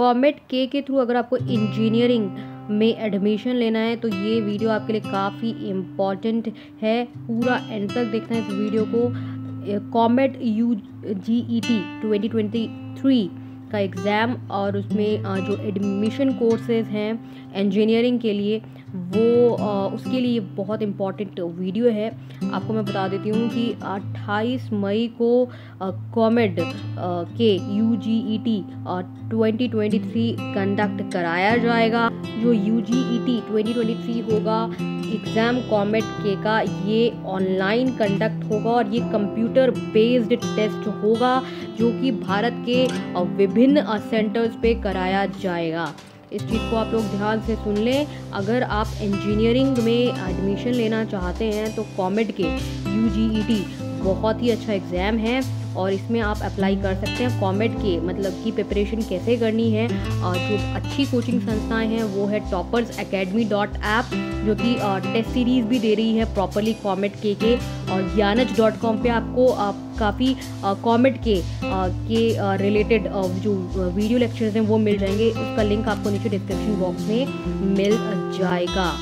COMEDK के through अगर आपको इंजीनियरिंग में एडमिशन लेना है तो ये वीडियो आपके लिए काफ़ी इम्पॉर्टेंट है। पूरा एंड तक देखना है इस वीडियो को। COMEDK UGET 2023 का एग्ज़ाम और उसमें जो एडमिशन कोर्सेज हैं इंजीनियरिंग के लिए वो उसके लिए बहुत इम्पॉर्टेंट वीडियो है। आपको मैं बता देती हूँ कि 28 मई को COMEDK UGET 2023 कंडक्ट कराया जाएगा। जो UGET 2023 होगा एग्ज़ाम COMEDK का, ये ऑनलाइन कंडक्ट होगा और ये कंप्यूटर बेस्ड टेस्ट होगा जो कि भारत के विभिन्न सेंटर्स पे कराया जाएगा। इस चीज़ को आप लोग ध्यान से सुन लें। अगर आप इंजीनियरिंग में एडमिशन लेना चाहते हैं तो COMEDK UGET बहुत ही अच्छा एग्ज़ाम है और इसमें आप अप्लाई कर सकते हैं। COMEDK मतलब कि प्रिपरेशन कैसे करनी है, और जो अच्छी कोचिंग संस्थाएं हैं वो है toppersacademy.app जो कि टेस्ट सीरीज़ भी दे रही है प्रॉपरली COMEDK के, और gyanaj.com पे आपको काफ़ी COMEDK के रिलेटेड जो वीडियो लेक्चर्स हैं वो मिल जाएंगे। उसका लिंक आपको नीचे डिस्क्रिप्शन बॉक्स में मिल जाएगा।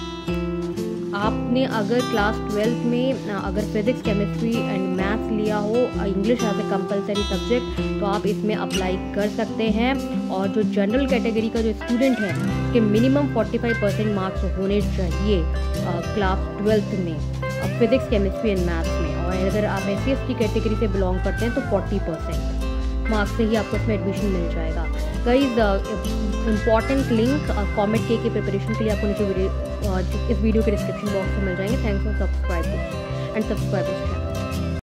आपने अगर क्लास 12th में अगर फिज़िक्स, केमिस्ट्री एंड मैथ्स लिया हो, English as a compulsory subject, तो आप इसमें अप्लाई कर सकते हैं। और जो जनरल कैटेगरी का जो स्टूडेंट है उसके मिनिमम 45% मार्क्स होने चाहिए क्लास 12th में फिज़िक्स, केमिस्ट्री एंड मैथ्स में, और अगर आप SC/ST कैटेगरी से बिलोंग करते हैं तो 40% मार्क्स से ही आपको इसमें एडमिशन मिल जाएगा। गाइस, इंपॉर्टेंट लिंक COMEDK के प्रिपरेशन के लिए आपको नीचे इस वीडियो के डिस्क्रिप्शन बॉक्स में मिल जाएंगे। Thanks for subscribing and subscribers.